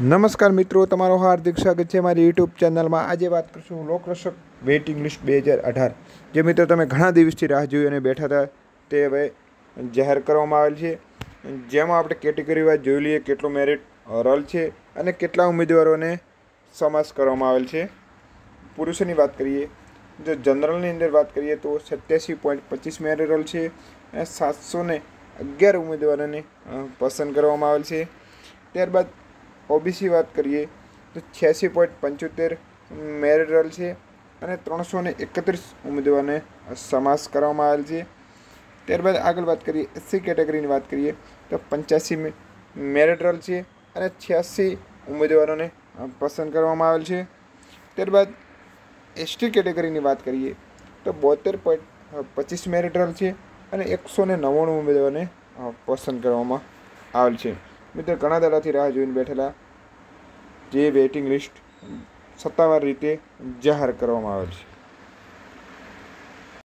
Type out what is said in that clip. नमस्कार मित्रों, तमारो हार्दिक स्वागत है मारी यूट्यूब चैनल में। आज बात करूँ लोकरक्षक वेटिंग लिस्ट 2018। जो मित्रों तमे घणा दिवस थी राह जोई अने बैठा था, ते हवे जाहिर करवामां आवेल छे। जेमां आपणे केटेगरीवाइज जोई लईए केटलो मेरिट रल छे अने केटला उमेदवारोने समावेश करवामां आवेल छे। पुरुषोनी बात करीए, जो जनरलनी अंदर बात करीए तो 87.25 मेरिट रल छे अने 711 उमेदवारोने पसंद करवामां आवेल छे। त्यारबाद ओबीसी बात करिए तो 86.75 मेरिट रल है और 331 उम्मीदवार ने समावेश करवामां आवेल छे। त्यारबाद आगळ बात करिए एससी कैटेगरी की बात करिए तो 85 मेरिट रल है और 86 उम्मीदवारों ने पसंद करवामां आवेल छे। त्यारबाद एसटी कैटेगरी की बात करिए तो 72.25 मेरिट रल है और 199 उम्मीदवार ने पसंद करवामां आवेल छे। मित्रों घणा दाडाथी राह जोईने बैठेला जे वेटिंग लिस्ट सत्तावार रीते जाहिर करवामां आवेल छे।